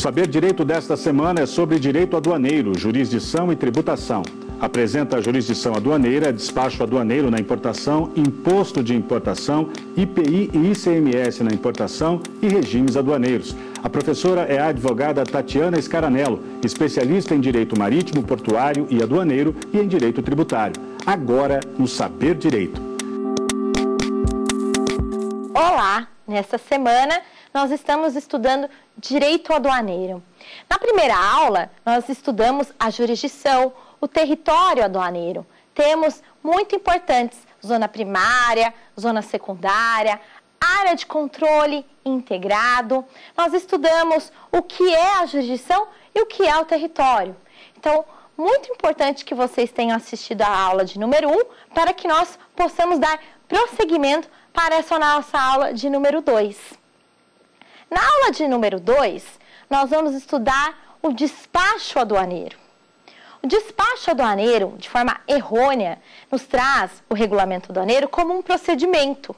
Saber Direito desta semana é sobre direito aduaneiro, jurisdição e tributação. Apresenta a jurisdição aduaneira, despacho aduaneiro na importação, imposto de importação, IPI e ICMS na importação e regimes aduaneiros. A professora é a advogada Tatiana Scaranello, especialista em direito marítimo, portuário e aduaneiro e em direito tributário. Agora, no Saber Direito. Olá! Nesta semana, nós estamos estudando direito aduaneiro. Na primeira aula, nós estudamos a jurisdição, o território aduaneiro. Temos muito importantes: zona primária, zona secundária, área de controle integrado. Nós estudamos o que é a jurisdição e o que é o território. Então, muito importante que vocês tenham assistido a aula de número 1 para que nós possamos dar prosseguimento para essa nossa aula de número 2. Na aula de número 2, nós vamos estudar o despacho aduaneiro. O despacho aduaneiro, de forma errônea, nos traz o regulamento aduaneiro como um procedimento,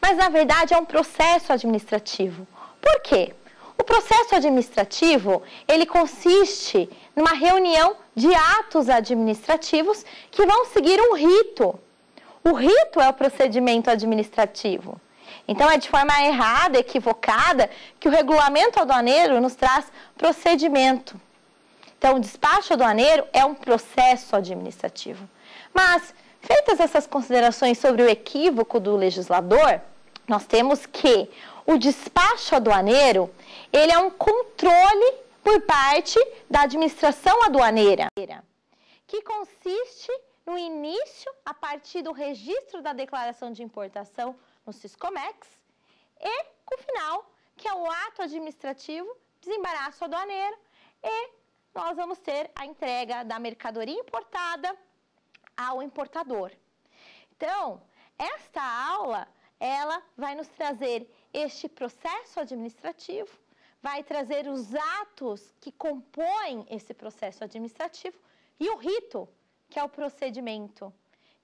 mas na verdade é um processo administrativo. Por quê? O processo administrativo, ele consiste numa reunião de atos administrativos que vão seguir um rito. O rito é o procedimento administrativo. Então, é de forma errada, equivocada, que o regulamento aduaneiro nos traz procedimento. Então, o despacho aduaneiro é um processo administrativo. Mas, feitas essas considerações sobre o equívoco do legislador, nós temos que o despacho aduaneiro, ele é um controle por parte da administração aduaneira, que consiste no início, a partir do registro da declaração de importação no Siscomex, e com o final, que é o ato administrativo, desembaraço aduaneiro, e nós vamos ter a entrega da mercadoria importada ao importador. Então, esta aula, ela vai nos trazer este processo administrativo, vai trazer os atos que compõem esse processo administrativo e o rito, que é o procedimento,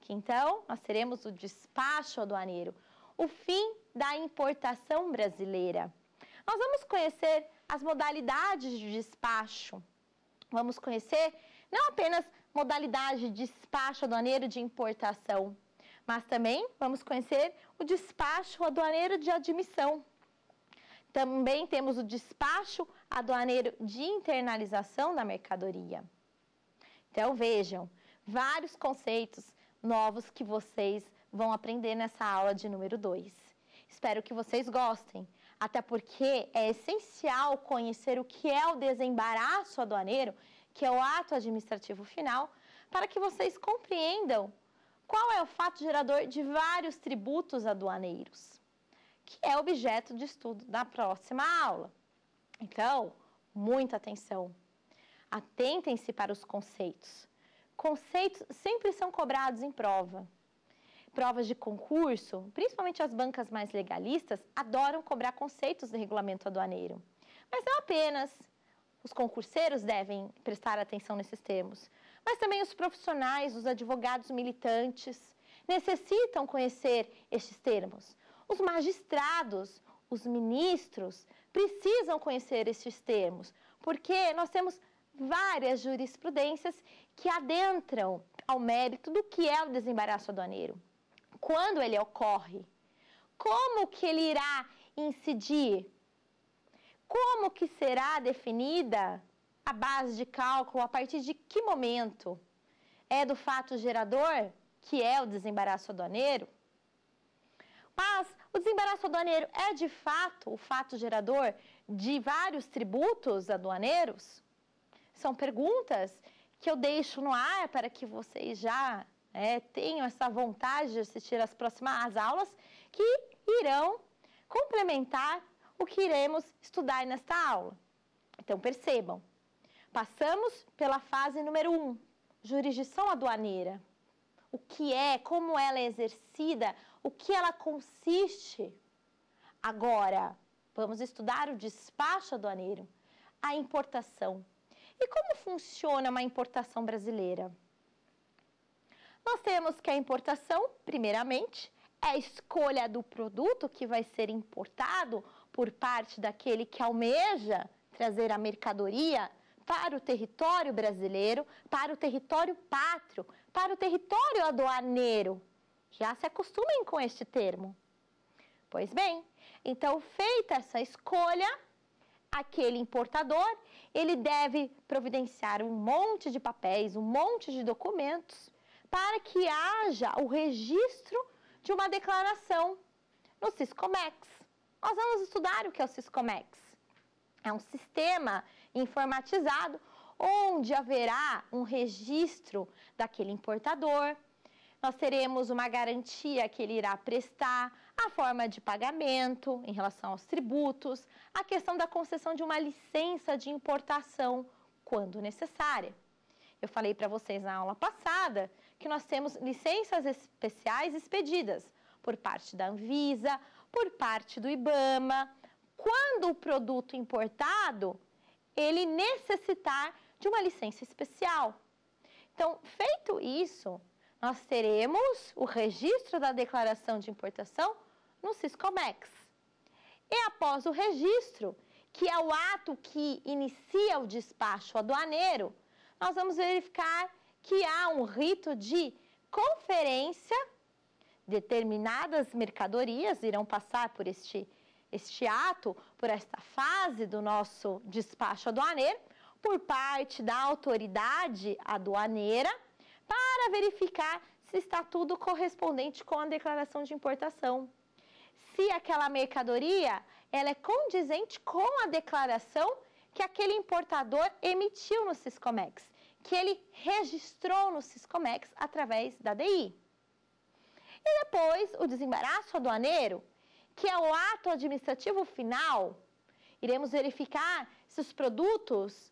que então nós teremos o despacho aduaneiro, o fim da importação brasileira. Nós vamos conhecer as modalidades de despacho, vamos conhecer não apenas modalidade de despacho aduaneiro de importação, mas também vamos conhecer o despacho aduaneiro de admissão. Também temos o despacho aduaneiro de internalização da mercadoria. Então vejam, vários conceitos novos que vocês vão aprender nessa aula de número 2. Espero que vocês gostem, até porque é essencial conhecer o que é o desembaraço aduaneiro, que é o ato administrativo final, para que vocês compreendam qual é o fato gerador de vários tributos aduaneiros, que é objeto de estudo da próxima aula. Então, muita atenção. Atentem-se para os conceitos. Conceitos sempre são cobrados em prova. Provas de concurso, principalmente as bancas mais legalistas, adoram cobrar conceitos do regulamento aduaneiro. Mas não apenas os concurseiros devem prestar atenção nesses termos, mas também os profissionais, os advogados militantes, necessitam conhecer estes termos. Os magistrados, os ministros, precisam conhecer estes termos, porque nós temos várias jurisprudências que adentram ao mérito do que é o desembaraço aduaneiro. Quando ele ocorre? Como que ele irá incidir? Como que será definida a base de cálculo? A partir de que momento? É do fato gerador, que é o desembaraço aduaneiro? Mas o desembaraço aduaneiro é de fato o fato gerador de vários tributos aduaneiros? São perguntas que eu deixo no ar para que vocês já tenham essa vontade de assistir às próximas aulas que irão complementar o que iremos estudar nesta aula. Então, percebam, passamos pela fase número 1, jurisdição aduaneira. O que é, como ela é exercida, o que ela consiste. Agora, vamos estudar o despacho aduaneiro, a importação. E como funciona uma importação brasileira? Nós temos que a importação, primeiramente, é a escolha do produto que vai ser importado por parte daquele que almeja trazer a mercadoria para o território brasileiro, para o território pátrio, para o território aduaneiro. Já se acostumem com este termo. Pois bem, então, feita essa escolha, aquele importador, ele deve providenciar um monte de papéis, um monte de documentos, para que haja o registro de uma declaração no Siscomex. Nós vamos estudar o que é o Siscomex. É um sistema informatizado onde haverá um registro daquele importador. Nós teremos uma garantia que ele irá prestar, a forma de pagamento em relação aos tributos, a questão da concessão de uma licença de importação, quando necessária. Eu falei para vocês na aula passada que nós temos licenças especiais expedidas por parte da Anvisa, por parte do Ibama, quando o produto importado, ele necessitar de uma licença especial. Então, feito isso, nós teremos o registro da declaração de importação no Siscomex. E após o registro, que é o ato que inicia o despacho aduaneiro, nós vamos verificar que há um rito de conferência. Determinadas mercadorias irão passar por este ato, por esta fase do nosso despacho aduaneiro, por parte da autoridade aduaneira, para verificar se está tudo correspondente com a declaração de importação. Se aquela mercadoria ela é condizente com a declaração que aquele importador emitiu no Siscomex, que ele registrou no Siscomex através da DI. E depois, o desembaraço aduaneiro, que é o ato administrativo final, iremos verificar se os produtos,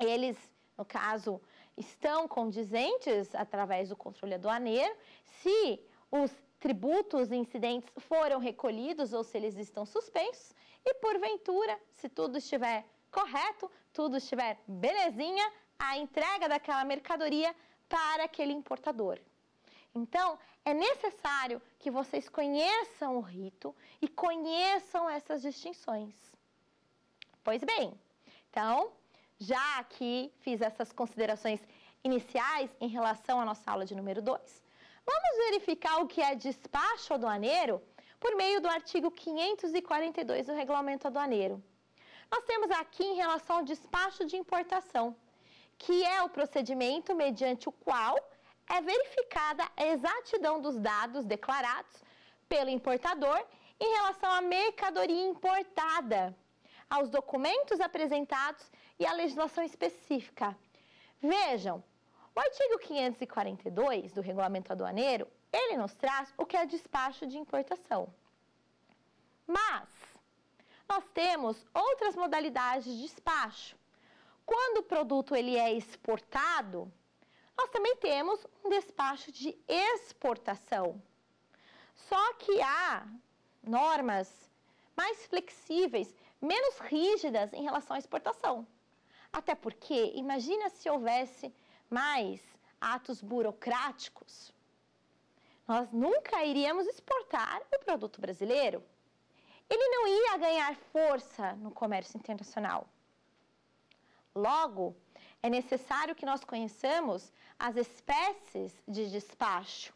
eles, no caso, estão condizentes através do controle aduaneiro, se os tributos incidentes foram recolhidos ou se eles estão suspensos e, porventura, se tudo estiver correto, tudo estiver belezinha, a entrega daquela mercadoria para aquele importador. Então, é necessário que vocês conheçam o rito e conheçam essas distinções. Pois bem, então, já aqui fiz essas considerações iniciais em relação à nossa aula de número 2, vamos verificar o que é despacho aduaneiro por meio do artigo 542 do Regulamento Aduaneiro. Nós temos aqui em relação ao despacho de importação, que é o procedimento mediante o qual é verificada a exatidão dos dados declarados pelo importador em relação à mercadoria importada, aos documentos apresentados e à legislação específica. Vejam, o artigo 542 do Regulamento Aduaneiro, ele nos traz o que é despacho de importação. Mas, nós temos outras modalidades de despacho. Quando o produto ele é exportado, nós também temos um despacho de exportação. Só que há normas mais flexíveis, menos rígidas em relação à exportação. Até porque, imagina se houvesse mais atos burocráticos. Nós nunca iríamos exportar o produto brasileiro. Ele não ia ganhar força no comércio internacional. Logo, é necessário que nós conheçamos as espécies de despacho.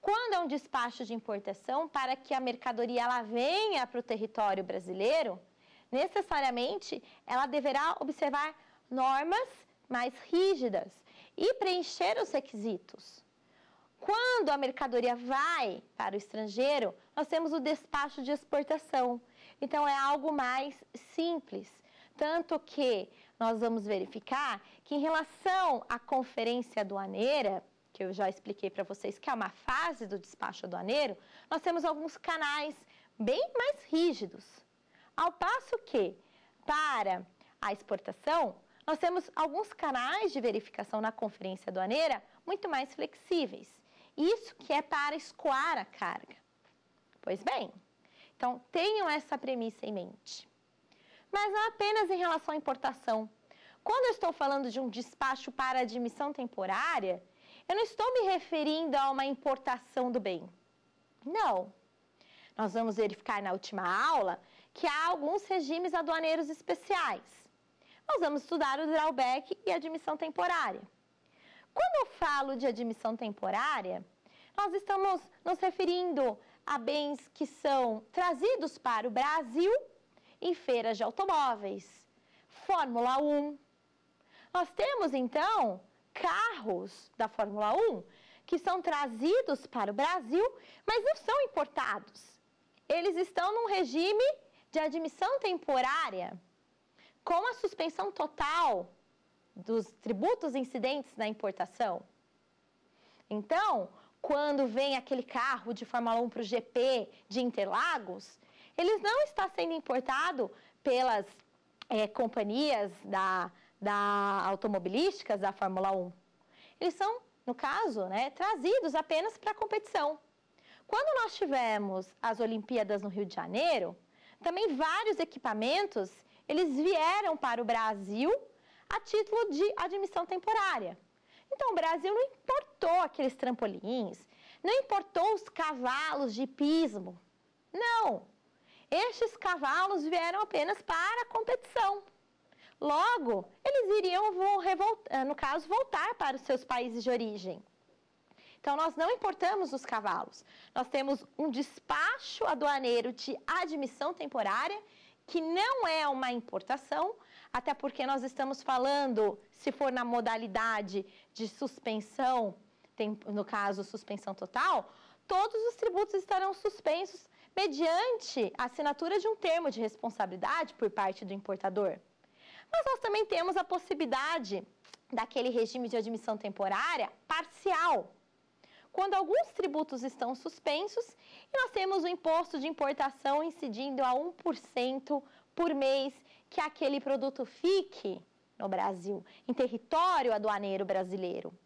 Quando é um despacho de importação, para que a mercadoria ela venha para o território brasileiro, necessariamente ela deverá observar normas mais rígidas e preencher os requisitos. Quando a mercadoria vai para o estrangeiro, nós temos o despacho de exportação. Então, é algo mais simples. Tanto que nós vamos verificar que em relação à conferência aduaneira, que eu já expliquei para vocês que é uma fase do despacho aduaneiro, nós temos alguns canais bem mais rígidos. Ao passo que, para a exportação, nós temos alguns canais de verificação na conferência aduaneira muito mais flexíveis. Isso que é para escoar a carga. Pois bem, então tenham essa premissa em mente. Mas não apenas em relação à importação. Quando eu estou falando de um despacho para admissão temporária, eu não estou me referindo a uma importação do bem. Não. Nós vamos verificar na última aula que há alguns regimes aduaneiros especiais. Nós vamos estudar o drawback e admissão temporária. Quando eu falo de admissão temporária, nós estamos nos referindo a bens que são trazidos para o Brasil em feiras de automóveis, Fórmula 1. Nós temos, então, carros da Fórmula 1 que são trazidos para o Brasil, mas não são importados. Eles estão num regime de admissão temporária, com a suspensão total dos tributos incidentes na importação. Então, quando vem aquele carro de Fórmula 1 para o GP de Interlagos, ele não está sendo importado pelas companhias da automobilísticas da Fórmula 1. Eles são, no caso, trazidos apenas para a competição. Quando nós tivemos as Olimpíadas no Rio de Janeiro, também vários equipamentos, eles vieram para o Brasil a título de admissão temporária. Então, o Brasil não importou aqueles trampolins, não importou os cavalos de hipismo. Não! Estes cavalos vieram apenas para a competição. Logo, eles iriam, no caso, voltar para os seus países de origem. Então, nós não importamos os cavalos. Nós temos um despacho aduaneiro de admissão temporária, que não é uma importação, até porque nós estamos falando, se for na modalidade de suspensão, no caso, suspensão total, todos os tributos estarão suspensos mediante a assinatura de um termo de responsabilidade por parte do importador. Mas nós também temos a possibilidade daquele regime de admissão temporária parcial, quando alguns tributos estão suspensos e nós temos o imposto de importação incidindo a 1% por mês, que aquele produto fique no Brasil, em território aduaneiro brasileiro.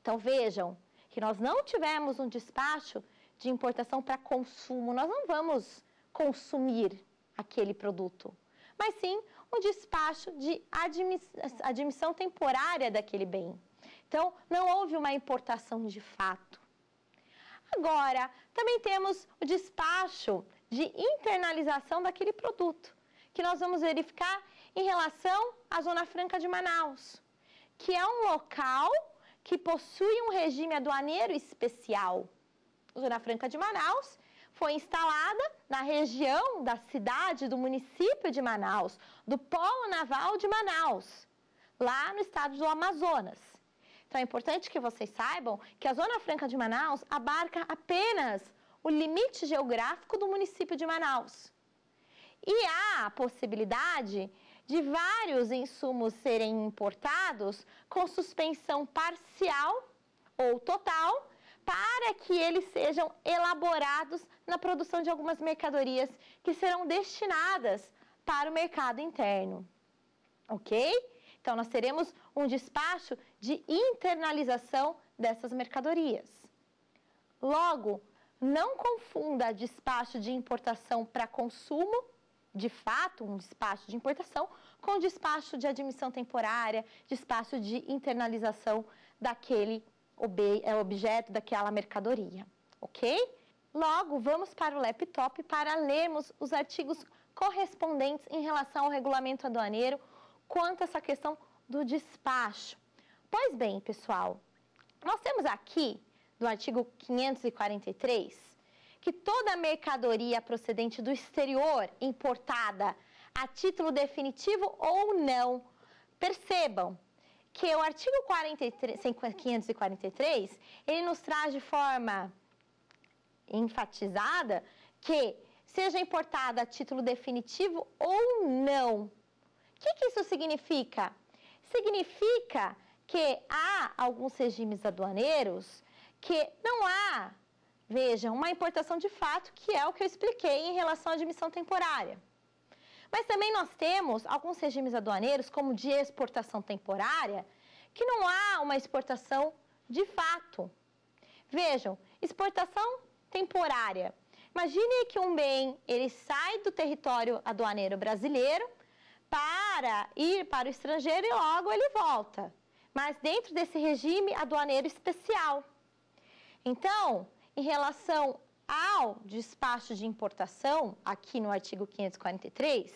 Então, vejam que nós não tivemos um despacho de importação para consumo, nós não vamos consumir aquele produto, mas sim um despacho de admissão temporária daquele bem. Então, não houve uma importação de fato. Agora, também temos o despacho de internalização daquele produto, que nós vamos verificar em relação à Zona Franca de Manaus, que é um local que possui um regime aduaneiro especial. A Zona Franca de Manaus foi instalada na região da cidade do município de Manaus, do Polo Naval de Manaus, lá no estado do Amazonas. Então, é importante que vocês saibam que a Zona Franca de Manaus abarca apenas o limite geográfico do município de Manaus. E há a possibilidade de vários insumos serem importados com suspensão parcial ou total para que eles sejam elaborados na produção de algumas mercadorias que serão destinadas para o mercado interno. Ok? Então, nós teremos um despacho de internalização dessas mercadorias. Logo, não confunda despacho de importação para consumo, de fato, um despacho de importação, com despacho de admissão temporária, despacho de internalização daquele objeto, daquela mercadoria, ok? Logo, vamos para o laptop para lermos os artigos correspondentes em relação ao regulamento aduaneiro quanto a essa questão do despacho. Pois bem, pessoal, nós temos aqui, no artigo 543, que toda mercadoria procedente do exterior importada a título definitivo ou não, percebam que o artigo 543, ele nos traz de forma enfatizada que seja importada a título definitivo ou não. O que isso significa? Significa que há alguns regimes aduaneiros que não há, vejam, uma importação de fato, que é o que eu expliquei em relação à admissão temporária. Mas também nós temos alguns regimes aduaneiros, como de exportação temporária, que não há uma exportação de fato. Vejam, exportação temporária. Imagine que um bem, ele sai do território aduaneiro brasileiro, para ir para o estrangeiro e logo ele volta, mas dentro desse regime aduaneiro especial. Então, em relação ao despacho de importação, aqui no artigo 543,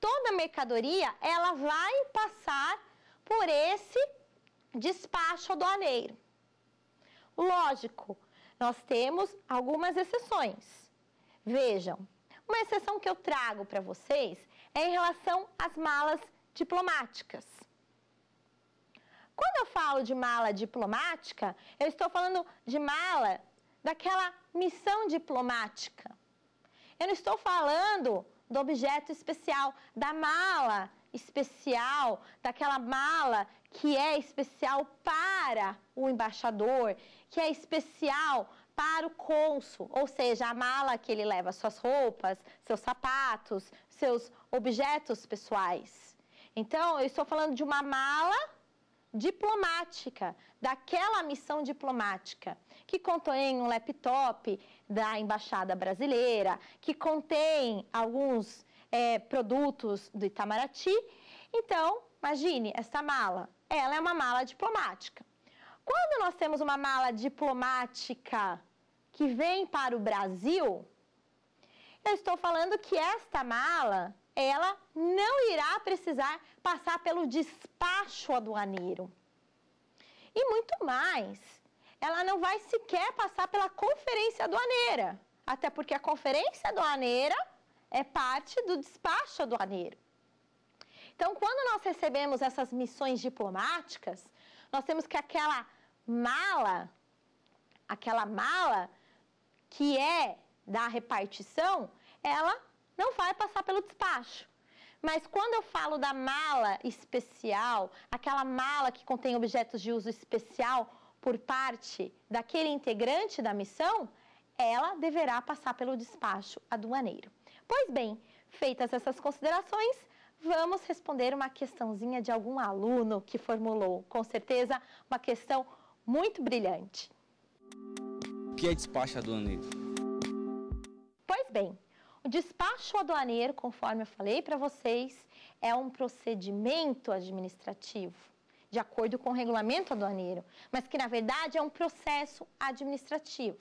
toda mercadoria ela vai passar por esse despacho aduaneiro. Lógico, nós temos algumas exceções. Vejam, uma exceção que eu trago para vocês é em relação às malas diplomáticas. Quando eu falo de mala diplomática, eu estou falando de mala daquela missão diplomática. Eu não estou falando do objeto especial, da mala especial, daquela mala que é especial para o embaixador, que é especial para o cônsul, ou seja, a mala que ele leva suas roupas, seus sapatos, seus objetos pessoais. Então, eu estou falando de uma mala diplomática, daquela missão diplomática, que contém um laptop da Embaixada Brasileira, que contém alguns produtos do Itamaraty. Então, imagine, essa mala, ela é uma mala diplomática. Quando nós temos uma mala diplomática que vem para o Brasil, eu estou falando que esta mala, ela não irá precisar passar pelo despacho aduaneiro. E muito mais, ela não vai sequer passar pela conferência aduaneira, até porque a conferência aduaneira é parte do despacho aduaneiro. Então, quando nós recebemos essas missões diplomáticas, nós temos que aquela mala que é da repartição, ela não vai passar pelo despacho. Mas quando eu falo da mala especial, aquela mala que contém objetos de uso especial por parte daquele integrante da missão, ela deverá passar pelo despacho aduaneiro. Pois bem, feitas essas considerações, vamos responder uma questãozinha de algum aluno que formulou, com certeza, uma questão muito brilhante. O que é despacho aduaneiro? Pois bem, o despacho aduaneiro, conforme eu falei para vocês, é um procedimento administrativo, de acordo com o regulamento aduaneiro, mas que, na verdade, é um processo administrativo.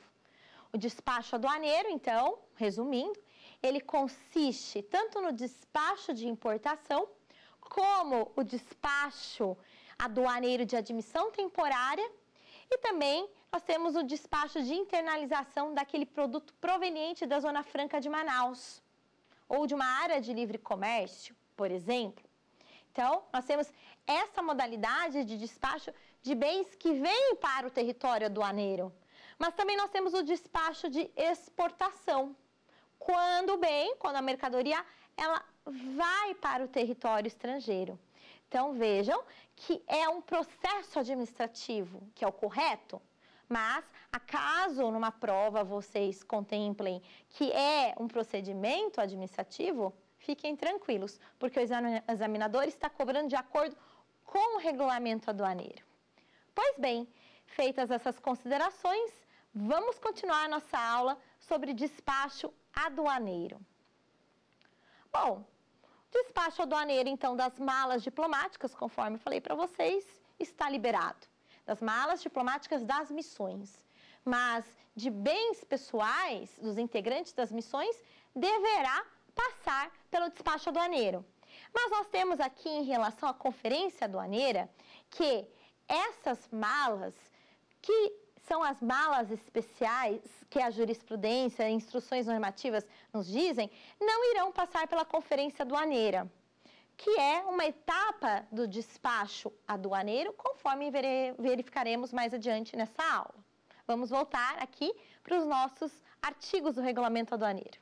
O despacho aduaneiro, então, resumindo, ele consiste tanto no despacho de importação, como o despacho aduaneiro de admissão temporária, e também nós temos o despacho de internalização daquele produto proveniente da Zona Franca de Manaus, ou de uma área de livre comércio, por exemplo. Então, nós temos essa modalidade de despacho de bens que vêm para o território aduaneiro, mas também nós temos o despacho de exportação. Quando a mercadoria, ela vai para o território estrangeiro. Então, vejam que é um processo administrativo, que é o correto, mas, acaso numa prova vocês contemplem que é um procedimento administrativo, fiquem tranquilos, porque o examinador está cobrando de acordo com o regulamento aduaneiro. Pois bem, feitas essas considerações, vamos continuar nossa aula sobre despacho aduaneiro. Bom, despacho aduaneiro, então, das malas diplomáticas, conforme eu falei para vocês, está liberado. Das malas diplomáticas das missões. Mas de bens pessoais dos integrantes das missões, deverá passar pelo despacho aduaneiro. Mas nós temos aqui, em relação à conferência aduaneira, que essas malas que são as malas especiais que a jurisprudência, instruções normativas nos dizem, não irão passar pela conferência aduaneira, que é uma etapa do despacho aduaneiro, conforme verificaremos mais adiante nessa aula. Vamos voltar aqui para os nossos artigos do regulamento aduaneiro.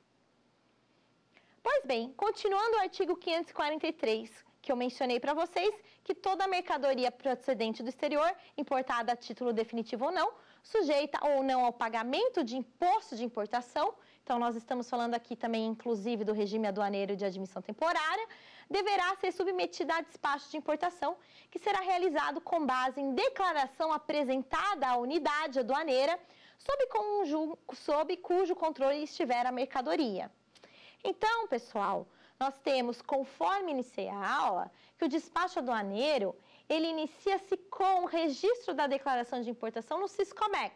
Pois bem, continuando o artigo 543, que eu mencionei para vocês, que toda mercadoria procedente do exterior, importada a título definitivo ou não, sujeita ou não ao pagamento de imposto de importação, então nós estamos falando aqui também, inclusive, do regime aduaneiro de admissão temporária, deverá ser submetida a despacho de importação, que será realizado com base em declaração apresentada à unidade aduaneira, sob cujo controle estiver a mercadoria. Então, pessoal, nós temos, conforme iniciei a aula, que o despacho aduaneiro, ele inicia-se com o registro da declaração de importação no Siscomex.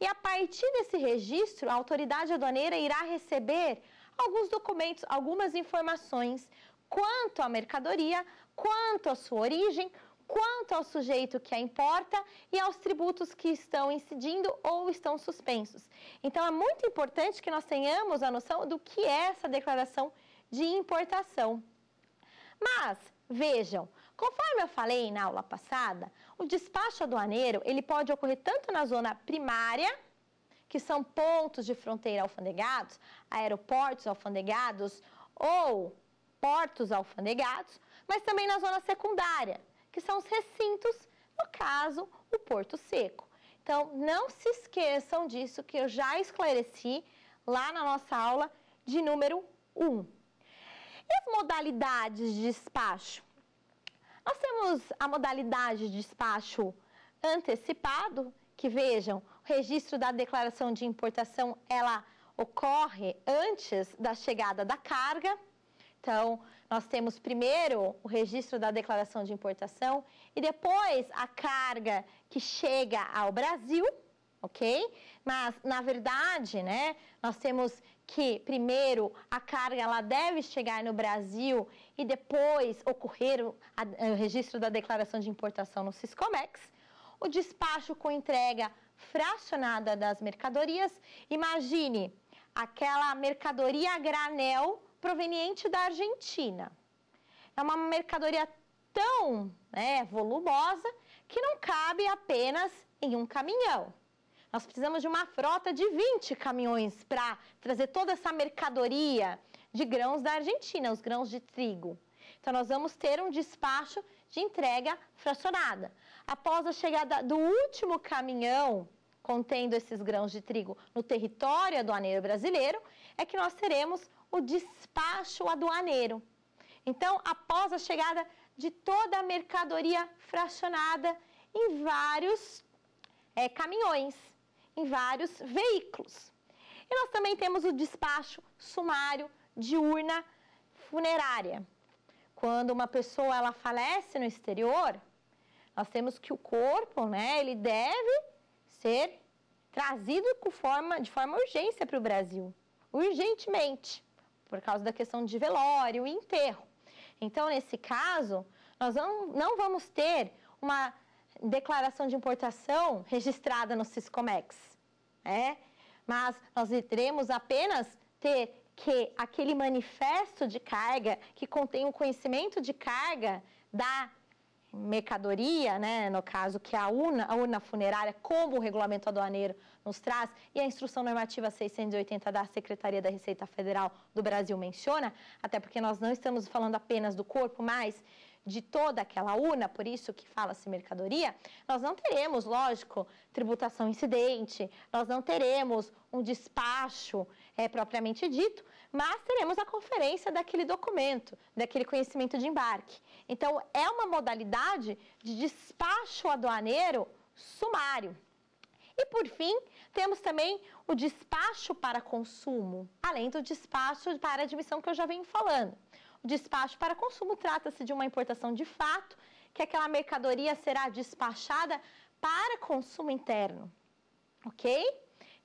E a partir desse registro, a autoridade aduaneira irá receber alguns documentos, algumas informações quanto à mercadoria, quanto à sua origem, quanto ao sujeito que a importa e aos tributos que estão incidindo ou estão suspensos. Então, é muito importante que nós tenhamos a noção do que é essa declaração de importação. Mas, vejam, conforme eu falei na aula passada, o despacho aduaneiro ele pode ocorrer tanto na zona primária, que são pontos de fronteira alfandegados, aeroportos alfandegados ou portos alfandegados, mas também na zona secundária, que são os recintos, no caso, o Porto Seco. Então, não se esqueçam disso que eu já esclareci lá na nossa aula de número 1. E as modalidades de despacho? Nós temos a modalidade de despacho antecipado, que vejam, o registro da declaração de importação, ela ocorre antes da chegada da carga. Então, nós temos primeiro o registro da declaração de importação e depois a carga que chega ao Brasil, ok? Mas, na verdade, né, nós temos que primeiro a carga ela deve chegar no Brasil e depois ocorrer o registro da declaração de importação no Siscomex, o despacho com entrega fracionada das mercadorias. Imagine aquela mercadoria a granel proveniente da Argentina. É uma mercadoria tão volumosa que não cabe apenas em um caminhão. Nós precisamos de uma frota de 20 caminhões para trazer toda essa mercadoria de grãos da Argentina, os grãos de trigo. Então, nós vamos ter um despacho de entrega fracionada. Após a chegada do último caminhão contendo esses grãos de trigo no território aduaneiro brasileiro, é que nós teremos o despacho aduaneiro. Então, após a chegada de toda a mercadoria fracionada em vários caminhões, em vários veículos. E nós também temos o despacho sumário de urna funerária. Quando uma pessoa ela falece no exterior, nós temos que o corpo, ele deve ser trazido de forma urgência para o Brasil, urgentemente, por causa da questão de velório e enterro. Então, nesse caso, nós não vamos ter uma declaração de importação registrada no Siscomex, mas nós teremos apenas ter que aquele manifesto de carga que contém o conhecimento de carga da mercadoria, no caso que a urna funerária, como o regulamento aduaneiro nos traz e a Instrução Normativa 680 da Secretaria da Receita Federal do Brasil menciona, até porque nós não estamos falando apenas do corpo, mas de toda aquela urna, por isso que fala-se mercadoria, nós não teremos, lógico, tributação incidente, nós não teremos um despacho propriamente dito, mas teremos a conferência daquele documento, daquele conhecimento de embarque. Então, é uma modalidade de despacho aduaneiro sumário. E, por fim, temos também o despacho para consumo, além do despacho para admissão que eu já venho falando. O despacho para consumo trata-se de uma importação de fato, que aquela mercadoria será despachada para consumo interno, ok?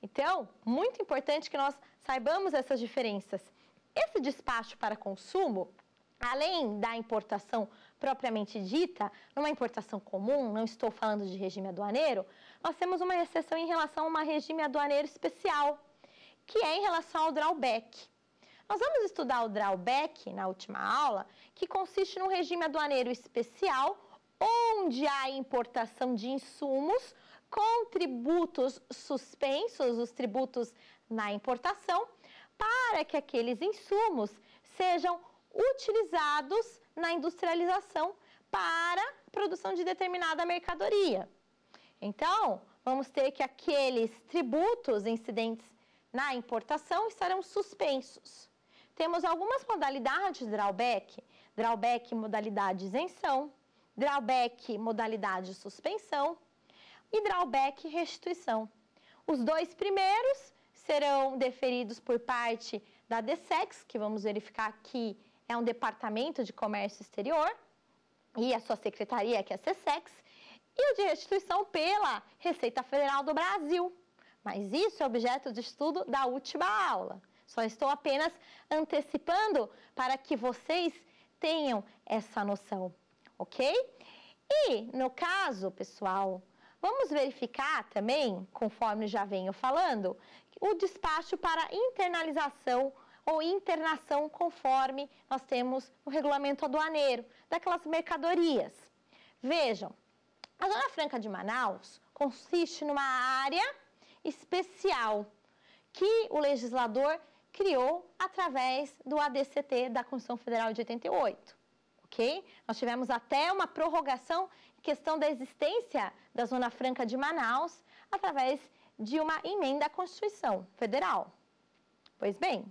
Então, muito importante que nós saibamos essas diferenças. Esse despacho para consumo, além da importação propriamente dita, numa importação comum, não estou falando de regime aduaneiro, nós temos uma exceção em relação a um regime aduaneiro especial, que é em relação ao drawback. Nós vamos estudar o drawback na última aula, que consiste num regime aduaneiro especial, onde há importação de insumos com tributos suspensos, os tributos na importação, para que aqueles insumos sejam utilizados na industrialização para a produção de determinada mercadoria. Então, vamos ter que aqueles tributos incidentes na importação estarão suspensos. Temos algumas modalidades de drawback, drawback modalidade isenção, drawback modalidade suspensão e drawback restituição. Os dois primeiros serão deferidos por parte da DESEX, que vamos verificar aqui é um departamento de comércio exterior e a sua secretaria, que é a SECEX, e o de restituição pela Receita Federal do Brasil, Mas isso é objeto de estudo da última aula. Só estou apenas antecipando para que vocês tenham essa noção, ok? E, no caso, pessoal, vamos verificar também, conforme já venho falando, o despacho para internalização ou internação conforme nós temos no regulamento aduaneiro, daquelas mercadorias. Vejam, a Zona Franca de Manaus consiste numa área especial que o legislador criou através do ADCT da Constituição Federal de 88, ok? Nós tivemos até uma prorrogação em questão da existência da Zona Franca de Manaus através de uma emenda à Constituição Federal. Pois bem,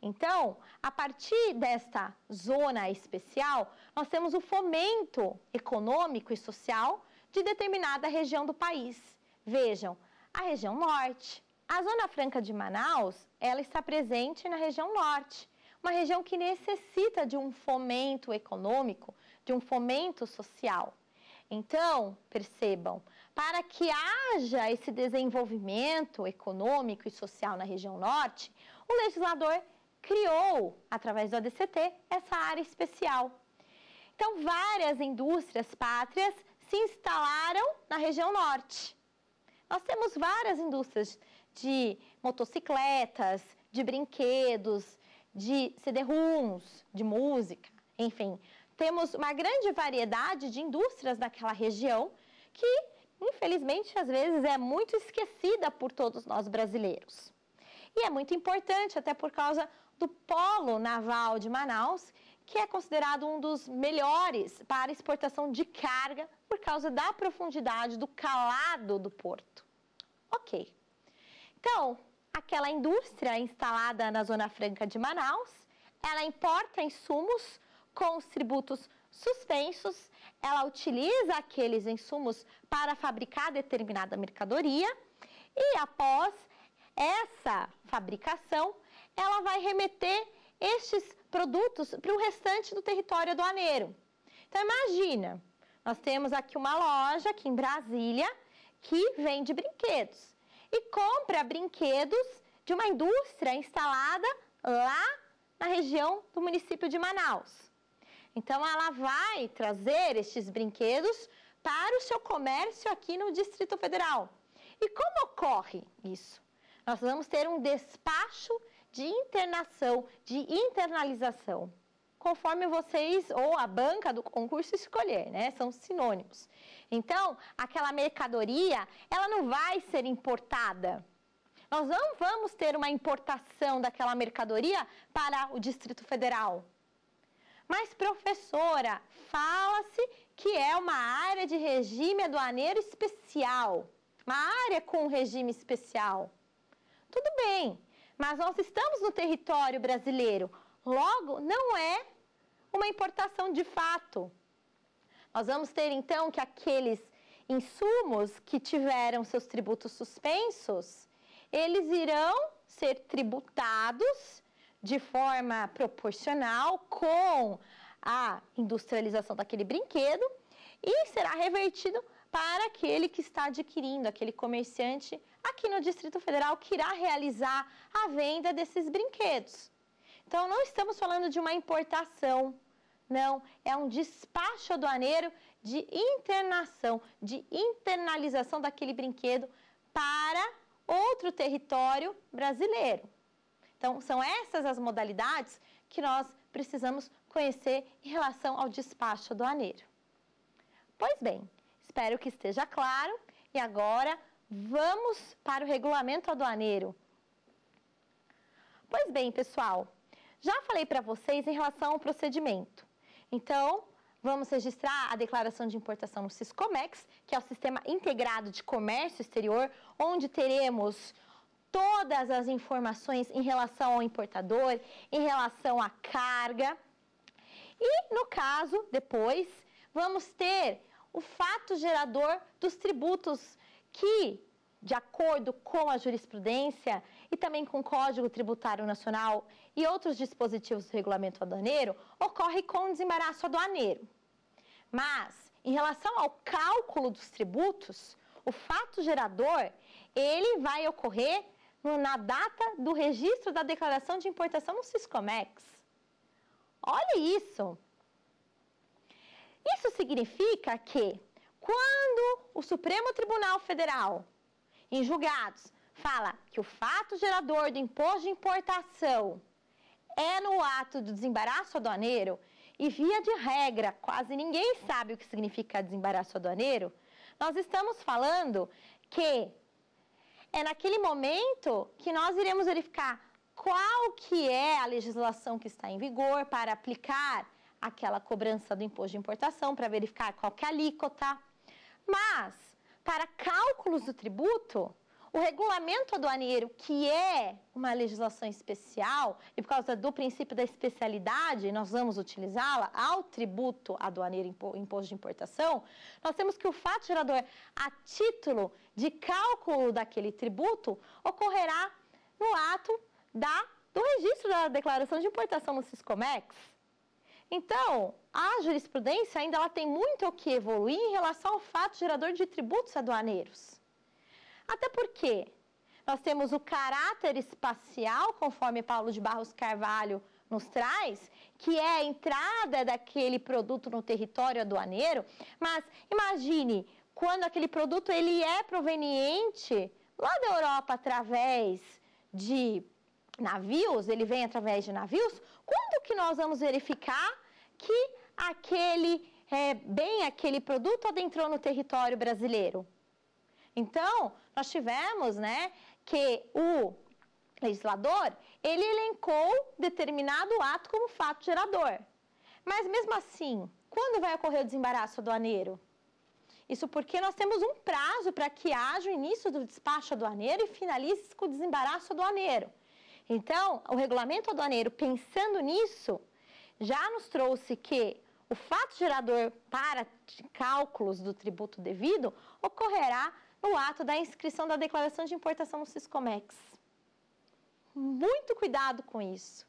então, a partir desta zona especial, nós temos o fomento econômico e social de determinada região do país. Vejam, a região norte. A Zona Franca de Manaus, ela está presente na região norte, uma região que necessita de um fomento econômico, de um fomento social. Então, percebam, para que haja esse desenvolvimento econômico e social na região norte, o legislador criou, através do ADCT, essa área especial. Então, várias indústrias pátrias se instalaram na região norte. Nós temos várias indústrias de motocicletas, de brinquedos, de CD-ROMs, de música, enfim. Temos uma grande variedade de indústrias naquela região que, infelizmente, às vezes é muito esquecida por todos nós brasileiros. E é muito importante, até por causa do polo naval de Manaus, que é considerado um dos melhores para exportação de carga por causa da profundidade do calado do porto. Ok. Então, aquela indústria instalada na Zona Franca de Manaus, ela importa insumos com os tributos suspensos, ela utiliza aqueles insumos para fabricar determinada mercadoria e após essa fabricação, ela vai remeter estes produtos para o restante do território aduaneiro. Então, imagina, nós temos aqui uma loja aqui em Brasília que vende brinquedos e compra brinquedos de uma indústria instalada lá na região do município de Manaus. Então, ela vai trazer estes brinquedos para o seu comércio aqui no Distrito Federal. E como ocorre isso? Nós vamos ter um despacho de internação, de internalização, conforme vocês ou a banca do concurso escolher, né? São sinônimos. Então, aquela mercadoria, ela não vai ser importada. Nós não vamos ter uma importação daquela mercadoria para o Distrito Federal. Mas, professora, fala-se que é uma área de regime aduaneiro especial, uma área com regime especial. Tudo bem, mas nós estamos no território brasileiro, logo não é uma importação de fato. Nós vamos ter então que aqueles insumos que tiveram seus tributos suspensos, eles irão ser tributados de forma proporcional com a industrialização daquele brinquedo e será revertido para aquele que está adquirindo, aquele comerciante aqui no Distrito Federal que irá realizar a venda desses brinquedos. Então, não estamos falando de uma importação, não. É um despacho aduaneiro de internação, de internalização daquele brinquedo para outro território brasileiro. Então, são essas as modalidades que nós precisamos conhecer em relação ao despacho aduaneiro. Pois bem, espero que esteja claro e agora vamos para o regulamento aduaneiro. Pois bem, pessoal, já falei para vocês em relação ao procedimento. Então, vamos registrar a declaração de importação no Siscomex, que é o Sistema Integrado de Comércio Exterior, onde teremos todas as informações em relação ao importador, em relação à carga. E, no caso, depois, vamos ter o fato gerador dos tributos que, de acordo com a jurisprudência e também com o Código Tributário Nacional e outros dispositivos do regulamento aduaneiro, ocorre com o desembaraço aduaneiro. Mas, em relação ao cálculo dos tributos, o fato gerador, ele vai ocorrer na data do registro da declaração de importação no Siscomex. Olha isso! Isso significa que quando o Supremo Tribunal Federal, em julgados, fala que o fato gerador do imposto de importação é no ato do desembaraço aduaneiro, e via de regra, quase ninguém sabe o que significa desembaraço aduaneiro, nós estamos falando que é naquele momento que nós iremos verificar qual que é a legislação que está em vigor para aplicar aquela cobrança do imposto de importação, para verificar qual que é a alíquota. Mas, para cálculos do tributo, o regulamento aduaneiro, que é uma legislação especial, e por causa do princípio da especialidade, nós vamos utilizá-la ao tributo aduaneiro imposto de importação, nós temos que o fato gerador, a título de cálculo daquele tributo, ocorrerá no ato do registro da declaração de importação no Siscomex. Então, a jurisprudência ainda ela tem muito o que evoluir em relação ao fato gerador de tributos aduaneiros. Até porque nós temos o caráter espacial, conforme Paulo de Barros Carvalho nos traz, que é a entrada daquele produto no território aduaneiro, mas imagine quando aquele produto ele é proveniente lá da Europa através de navios, ele vem através de navios, quando que nós vamos verificar que aquele produto adentrou no território brasileiro? Então, nós tivemos, que o legislador, ele elencou determinado ato como fato gerador. Mas, mesmo assim, quando vai ocorrer o desembaraço aduaneiro? Isso porque nós temos um prazo para que haja o início do despacho aduaneiro e finalize com o desembaraço aduaneiro. Então, o regulamento aduaneiro, pensando nisso, já nos trouxe que o fato gerador para cálculos do tributo devido ocorrerá no ato da inscrição da declaração de importação no Siscomex. Muito cuidado com isso.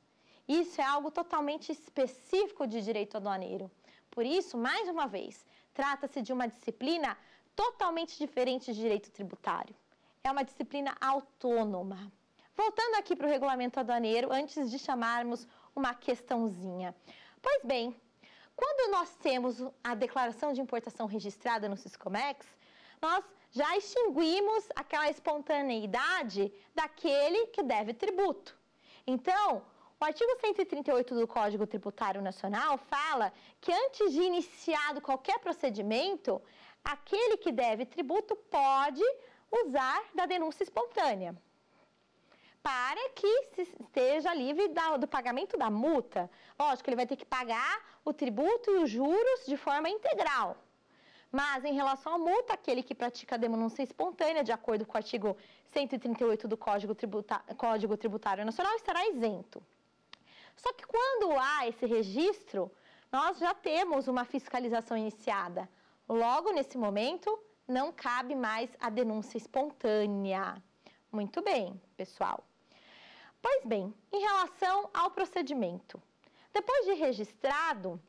Isso é algo totalmente específico de direito aduaneiro. Por isso, mais uma vez, trata-se de uma disciplina totalmente diferente de direito tributário. É uma disciplina autônoma. Voltando aqui para o regulamento aduaneiro, antes de chamarmos uma questãozinha. Pois bem, quando nós temos a declaração de importação registrada no Siscomex, nós já extinguimos aquela espontaneidade daquele que deve tributo. Então, o artigo 138 do Código Tributário Nacional fala que antes de iniciado qualquer procedimento, aquele que deve tributo pode usar da denúncia espontânea, para que esteja livre do pagamento da multa. Lógico, ele vai ter que pagar o tributo e os juros de forma integral. Mas, em relação à multa, aquele que pratica a denúncia espontânea, de acordo com o artigo 138 do Código Tributário Nacional, estará isento. Só que quando há esse registro, nós já temos uma fiscalização iniciada. Logo, nesse momento, não cabe mais a denúncia espontânea. Muito bem, pessoal. Pois bem, em relação ao procedimento. Depois de registrado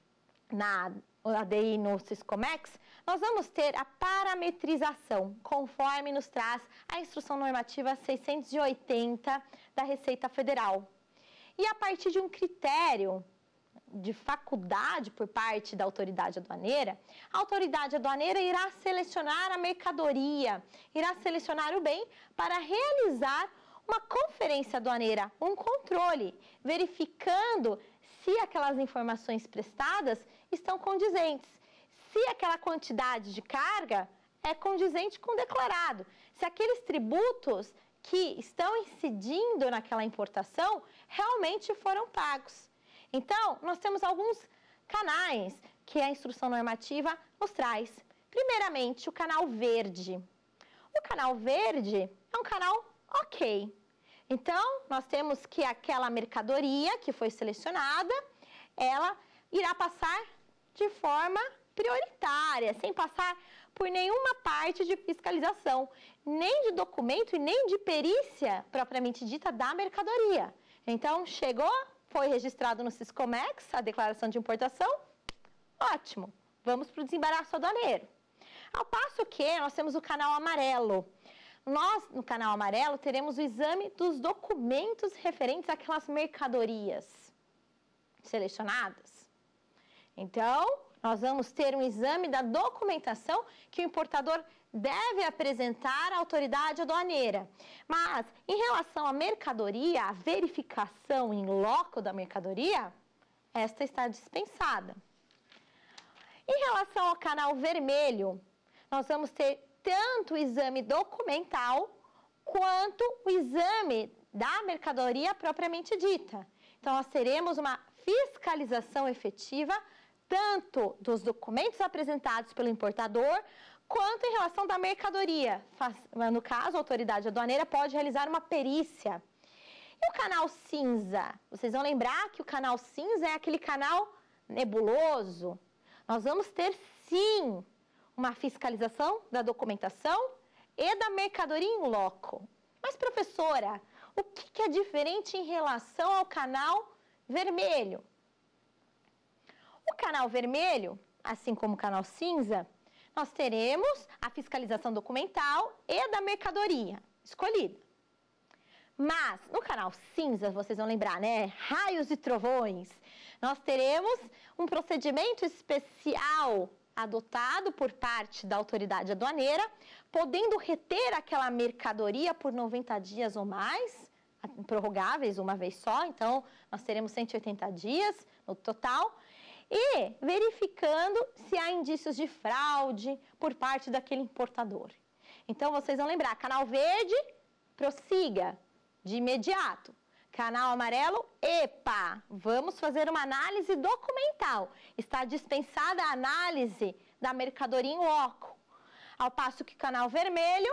na ADI no Siscomex, nós vamos ter a parametrização, conforme nos traz a Instrução Normativa 680 da Receita Federal. E a partir de um critério de faculdade por parte da autoridade aduaneira, a autoridade aduaneira irá selecionar a mercadoria, irá selecionar o bem para realizar uma conferência aduaneira, um controle, verificando se aquelas informações prestadas estão condizentes, se aquela quantidade de carga é condizente com o declarado, se aqueles tributos que estão incidindo naquela importação realmente foram pagos. Então, nós temos alguns canais que a instrução normativa nos traz. Primeiramente, o canal verde. O canal verde é um canal ok. Então, nós temos que aquela mercadoria que foi selecionada, ela irá passar de forma prioritária, sem passar por nenhuma parte de fiscalização, nem de documento e nem de perícia propriamente dita da mercadoria. Então, chegou, foi registrado no Siscomex a declaração de importação, ótimo, vamos para o desembaraço aduaneiro. Ao passo que nós temos o canal amarelo. nós, no canal amarelo, teremos o exame dos documentos referentes àquelas mercadorias selecionadas. Então, nós vamos ter um exame da documentação que o importador deve apresentar à autoridade aduaneira. Mas, em relação à mercadoria, a verificação em loco da mercadoria, esta está dispensada. Em relação ao canal vermelho, nós vamos ter tanto o exame documental quanto o exame da mercadoria propriamente dita. Então, nós teremos uma fiscalização efetiva tanto dos documentos apresentados pelo importador, quanto em relação da mercadoria. No caso, a autoridade aduaneira pode realizar uma perícia. E o canal cinza? Vocês vão lembrar que o canal cinza é aquele canal nebuloso. Nós vamos ter, sim, uma fiscalização da documentação e da mercadoria em loco. Mas, professora, o que é diferente em relação ao canal vermelho? O canal vermelho, assim como o canal cinza, nós teremos a fiscalização documental e da mercadoria escolhida. Mas, no canal cinza, vocês vão lembrar, né? Raios e trovões. Nós teremos um procedimento especial adotado por parte da autoridade aduaneira, podendo reter aquela mercadoria por 90 dias ou mais, prorrogáveis uma vez só, então nós teremos 180 dias no total, e verificando se há indícios de fraude por parte daquele importador. Então, vocês vão lembrar, canal verde, prossiga de imediato. Canal amarelo, epa, vamos fazer uma análise documental. Está dispensada a análise da mercadoria em loco. Ao passo que canal vermelho,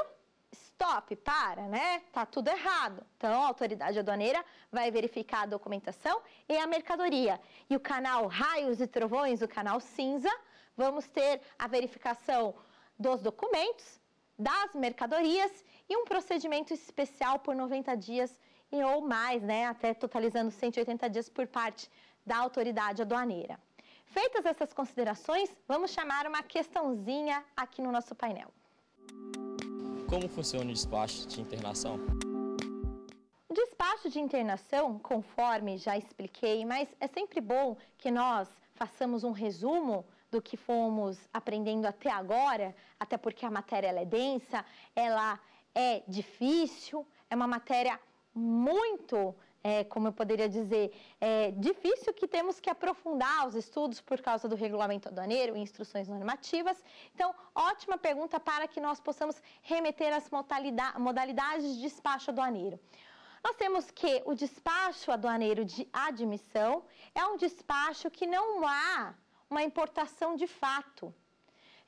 stop, para, né? Tá tudo errado. Então, a autoridade aduaneira vai verificar a documentação e a mercadoria. E o canal raios e trovões, o canal cinza, vamos ter a verificação dos documentos, das mercadorias e um procedimento especial por 90 dias e ou mais, né? Até totalizando 180 dias por parte da autoridade aduaneira. Feitas essas considerações, vamos chamar uma questãozinha aqui no nosso painel. Como funciona o despacho de internação? O despacho de internação, conforme já expliquei, mas é sempre bom que nós façamos um resumo do que fomos aprendendo até agora, até porque a matéria ela é densa, ela é difícil, é uma matéria muito, como eu poderia dizer, difícil, que temos que aprofundar os estudos por causa do regulamento aduaneiro e instruções normativas. Então, ótima pergunta para que nós possamos remeter às modalidades de despacho aduaneiro. Nós temos que o despacho aduaneiro de admissão é um despacho que não há uma importação de fato.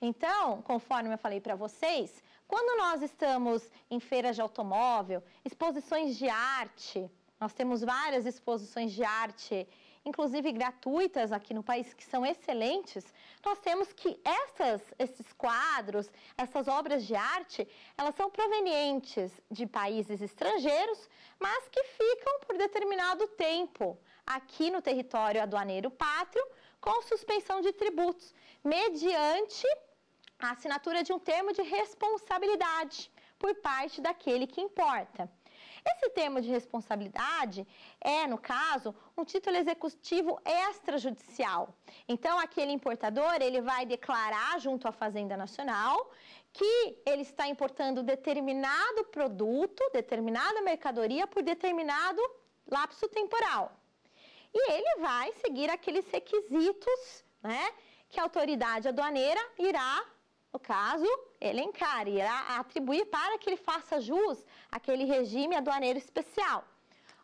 Então, conforme eu falei para vocês, quando nós estamos em feiras de automóvel, exposições de arte, nós temos várias exposições de arte, inclusive gratuitas aqui no país, que são excelentes, nós temos que esses quadros, essas obras de arte, elas são provenientes de países estrangeiros, mas que ficam por determinado tempo aqui no território aduaneiro pátrio, com suspensão de tributos, mediante a assinatura de um termo de responsabilidade por parte daquele que importa. Esse termo de responsabilidade é, no caso, um título executivo extrajudicial. Então, aquele importador, ele vai declarar junto à Fazenda Nacional que ele está importando determinado produto, determinada mercadoria por determinado lapso temporal. E ele vai seguir aqueles requisitos, né, que a autoridade aduaneira irá, no caso, elencar, irá atribuir para que ele faça jus àquele regime aduaneiro especial.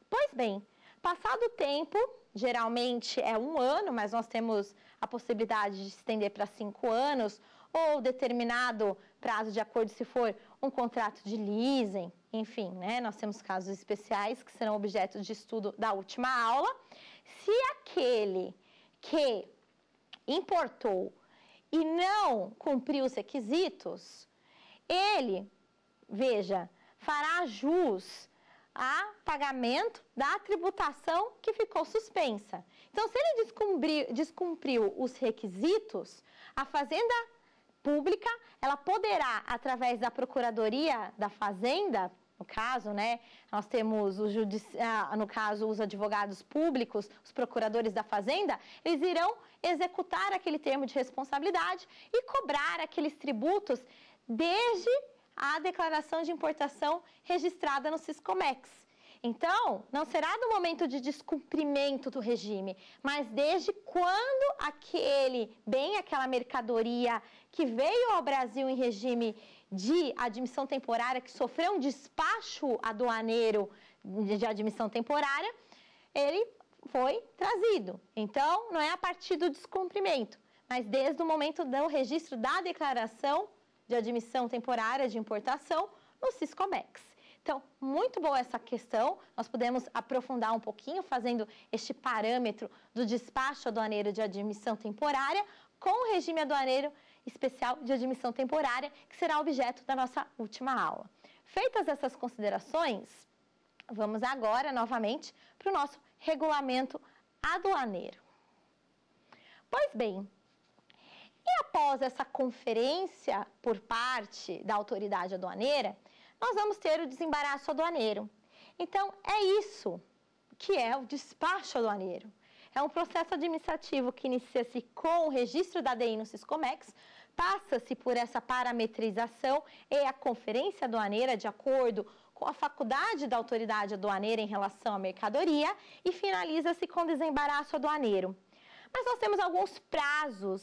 Pois bem, passado o tempo, geralmente é um ano, mas nós temos a possibilidade de estender para 5 anos, ou determinado prazo de acordo se for um contrato de leasing, enfim, né? Nós temos casos especiais que serão objeto de estudo da última aula. Se aquele que importou e não cumpriu os requisitos, ele, veja, fará jus a pagamento da tributação que ficou suspensa. Então, se ele descumpriu os requisitos, a Fazenda pública, ela poderá, através da Procuradoria da Fazenda, no caso, né, nós temos os advogados públicos, os procuradores da Fazenda, eles irão executar aquele termo de responsabilidade e cobrar aqueles tributos desde a declaração de importação registrada no Siscomex. Então, não será no momento de descumprimento do regime, mas desde quando aquele bem, aquela mercadoria que veio ao Brasil em regime de admissão temporária, que sofreu um despacho aduaneiro de admissão temporária, ele foi trazido. Então, não é a partir do descumprimento, mas desde o momento do registro da declaração de admissão temporária de importação no Siscomex. Então, muito boa essa questão, nós podemos aprofundar um pouquinho fazendo este parâmetro do despacho aduaneiro de admissão temporária com o regime aduaneiro especial de admissão temporária, que será objeto da nossa última aula. Feitas essas considerações, vamos agora novamente para o nosso regulamento aduaneiro. Pois bem, e após essa conferência por parte da autoridade aduaneira, nós vamos ter o desembaraço aduaneiro. Então, é isso que é o despacho aduaneiro. É um processo administrativo que inicia-se com o registro da DI no Siscomex, passa-se por essa parametrização e a conferência aduaneira de acordo com a faculdade da autoridade aduaneira em relação à mercadoria e finaliza-se com o desembaraço aduaneiro. Mas nós temos alguns prazos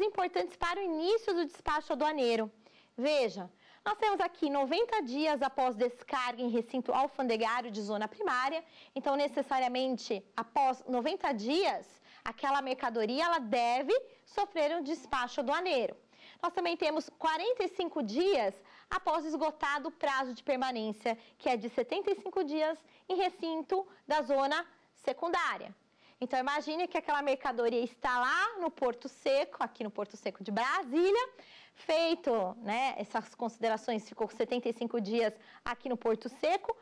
importantes para o início do despacho aduaneiro. Veja, nós temos aqui 90 dias após descarga em recinto alfandegário de zona primária. Então, necessariamente, após 90 dias, aquela mercadoria ela deve sofrer um despacho aduaneiro. Nós também temos 45 dias após esgotado o prazo de permanência, que é de 75 dias em recinto da zona secundária. Então, imagine que aquela mercadoria está lá no Porto Seco, aqui no Porto Seco de Brasília, feito, né, essas considerações, ficou 75 dias aqui no Porto Seco,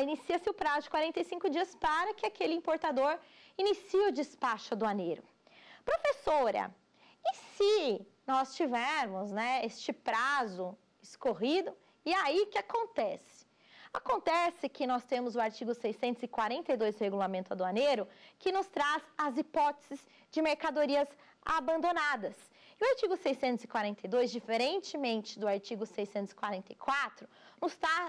inicia-se o prazo de 45 dias para que aquele importador inicie o despacho aduaneiro. Professora, e se nós tivermos, né, este prazo escorrido, e aí o que acontece? Acontece que nós temos o artigo 642 do regulamento aduaneiro, que nos traz as hipóteses de mercadorias abandonadas. E o artigo 642, diferentemente do artigo 644,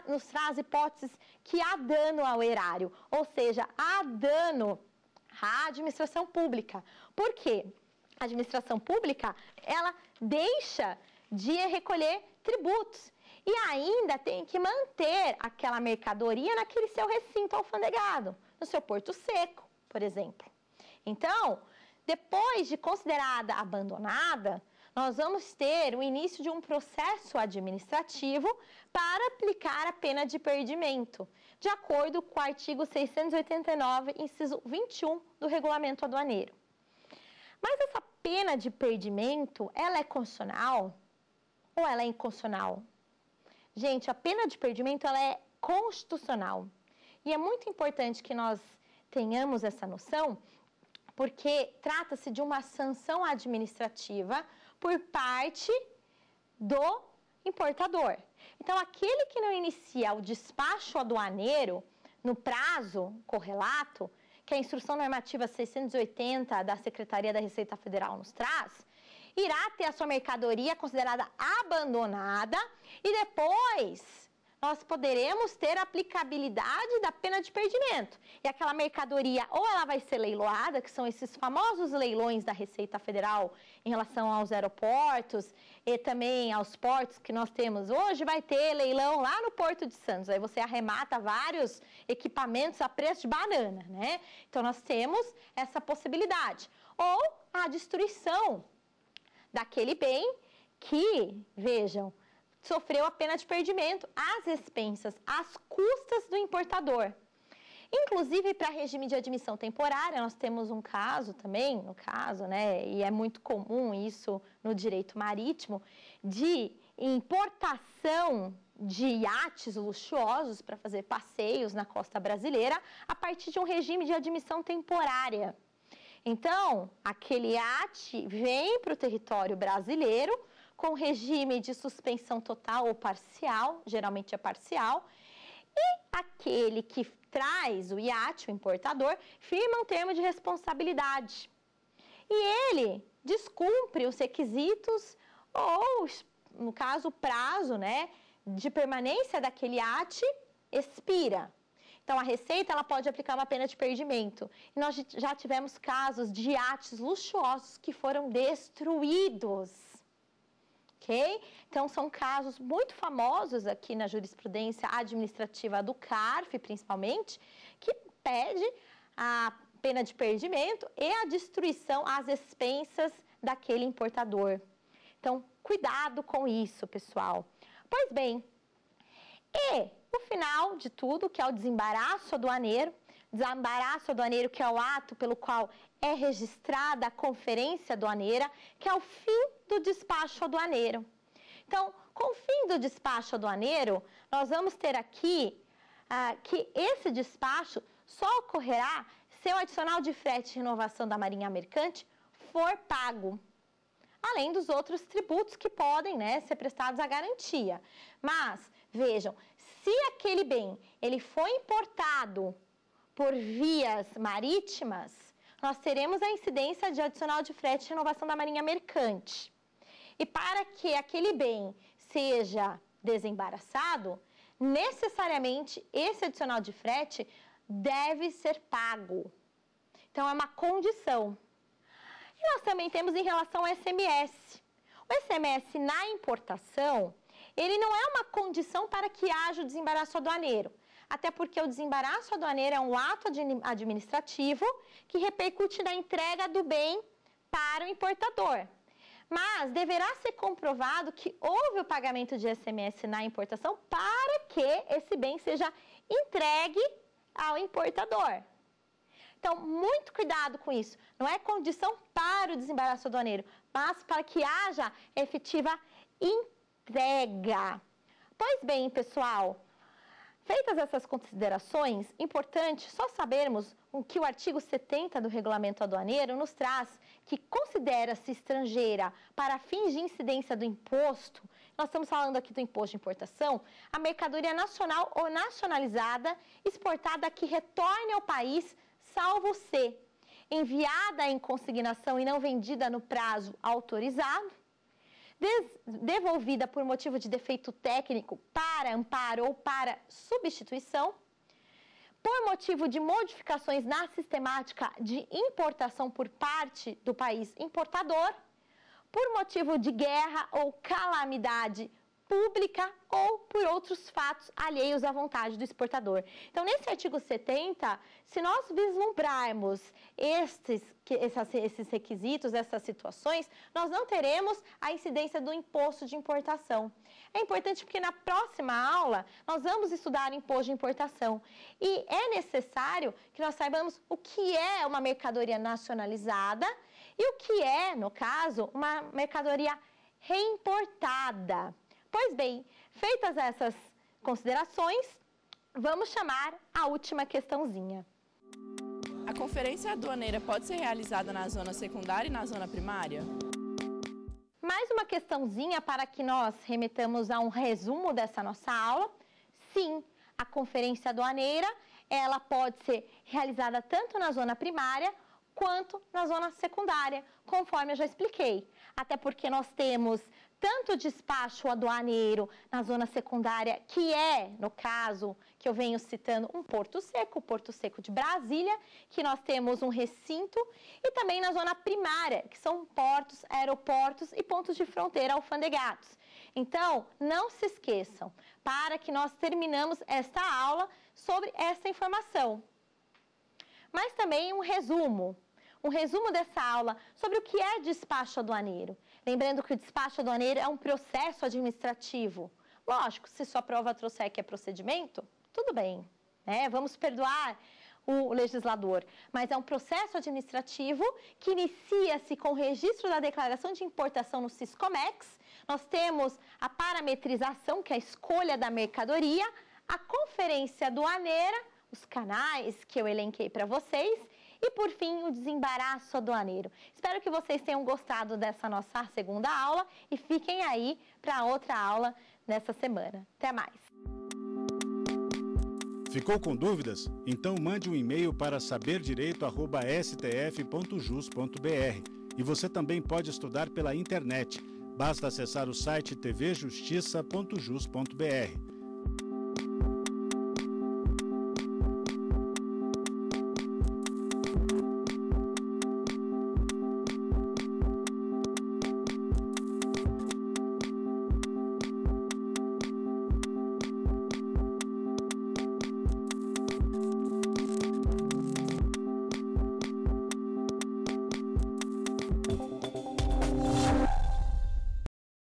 nos traz hipóteses que há dano ao erário, ou seja, há dano à administração pública. Por quê? A administração pública, ela deixa de recolher tributos. E ainda tem que manter aquela mercadoria naquele seu recinto alfandegado, no seu Porto Seco, por exemplo. Então, depois de considerada abandonada, nós vamos ter o início de um processo administrativo para aplicar a pena de perdimento, de acordo com o artigo 689, inciso 21 do regulamento aduaneiro. Mas essa pena de perdimento, ela é constitucional ou ela é inconstitucional? Gente, a pena de perdimento ela é constitucional e é muito importante que nós tenhamos essa noção porque trata-se de uma sanção administrativa por parte do importador. Então, aquele que não inicia o despacho aduaneiro no prazo correlato, que a Instrução Normativa 680 da Secretaria da Receita Federal nos traz, irá ter a sua mercadoria considerada abandonada e depois nós poderemos ter a aplicabilidade da pena de perdimento. E aquela mercadoria ou ela vai ser leiloada, que são esses famosos leilões da Receita Federal em relação aos aeroportos e também aos portos que nós temos hoje, vai ter leilão lá no Porto de Santos. Aí você arremata vários equipamentos a preço de banana, né? Então, nós temos essa possibilidade. Ou a destruição daquele bem que, vejam, sofreu a pena de perdimento às expensas, às custas do importador. Inclusive, para regime de admissão temporária, nós temos um caso também, no caso, né, e é muito comum isso no direito marítimo, de importação de iates luxuosos para fazer passeios na costa brasileira a partir de um regime de admissão temporária. Então, aquele iate vem para o território brasileiro com regime de suspensão total ou parcial, geralmente é parcial, e aquele que traz o iate, o importador, firma um termo de responsabilidade. E ele descumpre os requisitos ou, no caso, o prazo, né, de permanência daquele iate expira. Então, a Receita ela pode aplicar uma pena de perdimento. E nós já tivemos casos de iates luxuosos que foram destruídos, ok? Então, são casos muito famosos aqui na jurisprudência administrativa do CARF, principalmente, que pede a pena de perdimento e a destruição às expensas daquele importador. Então, cuidado com isso, pessoal. Pois bem, e no final de tudo, que é o desembaraço aduaneiro que é o ato pelo qual é registrada a conferência aduaneira, que é o fim do despacho aduaneiro. Então, com o fim do despacho aduaneiro, nós vamos ter aqui que esse despacho só ocorrerá se o adicional de frete e renovação da Marinha Mercante for pago, além dos outros tributos que podem, né, ser prestados à garantia. Mas, vejam, se aquele bem ele foi importado por vias marítimas, nós teremos a incidência de adicional de frete e renovação da Marinha Mercante. E para que aquele bem seja desembaraçado, necessariamente esse adicional de frete deve ser pago. Então, é uma condição. E nós também temos em relação ao SMS. O SMS na importação, ele não é uma condição para que haja o desembaraço aduaneiro. Até porque o desembaraço aduaneiro é um ato administrativo que repercute na entrega do bem para o importador. Mas deverá ser comprovado que houve o pagamento de SMS na importação para que esse bem seja entregue ao importador. Então, muito cuidado com isso. Não é condição para o desembaraço aduaneiro, mas para que haja efetiva entrega. Pois bem, pessoal, feitas essas considerações, importante só sabermos o que o artigo 70 do Regulamento Aduaneiro nos traz, que considera-se estrangeira para fins de incidência do imposto, nós estamos falando aqui do imposto de importação, a mercadoria nacional ou nacionalizada exportada que retorne ao país, salvo se enviada em consignação e não vendida no prazo autorizado, devolvida por motivo de defeito técnico para amparo ou para substituição, por motivo de modificações na sistemática de importação por parte do país importador, por motivo de guerra ou calamidade pública ou por outros fatos alheios à vontade do exportador. Então, nesse artigo 70, se nós vislumbrarmos esses requisitos, essas situações, nós não teremos a incidência do imposto de importação. É importante porque na próxima aula nós vamos estudar o imposto de importação e é necessário que nós saibamos o que é uma mercadoria nacionalizada e o que é, no caso, uma mercadoria reimportada. Pois bem, feitas essas considerações, vamos chamar a última questãozinha. A conferência aduaneira pode ser realizada na zona secundária e na zona primária? Mais uma questãozinha para que nós remetamos a um resumo dessa nossa aula. Sim, a conferência aduaneira, ela pode ser realizada tanto na zona primária quanto na zona secundária, conforme eu já expliquei. Até porque nós temos tanto o despacho aduaneiro na zona secundária, que é, no caso, que eu venho citando, um porto seco, o Porto Seco de Brasília, que nós temos um recinto, e também na zona primária, que são portos, aeroportos e pontos de fronteira alfandegados. Então, não se esqueçam, para que nós terminamos esta aula sobre essa informação. Mas também um resumo dessa aula sobre o que é despacho aduaneiro. Lembrando que o despacho aduaneiro é um processo administrativo. Lógico, se sua prova trouxer que é procedimento, tudo bem, né? Vamos perdoar o legislador. Mas é um processo administrativo que inicia-se com o registro da declaração de importação no Siscomex. Nós temos a parametrização, que é a escolha da mercadoria, a conferência aduaneira, os canais que eu elenquei para vocês, E, por fim, o desembaraço aduaneiro. Espero que vocês tenham gostado dessa nossa segunda aula e fiquem aí para outra aula nessa semana. Até mais! Ficou com dúvidas? Então mande um e-mail para saberdireito@stf.jus.br. E você também pode estudar pela internet. Basta acessar o site tvjustiça.jus.br.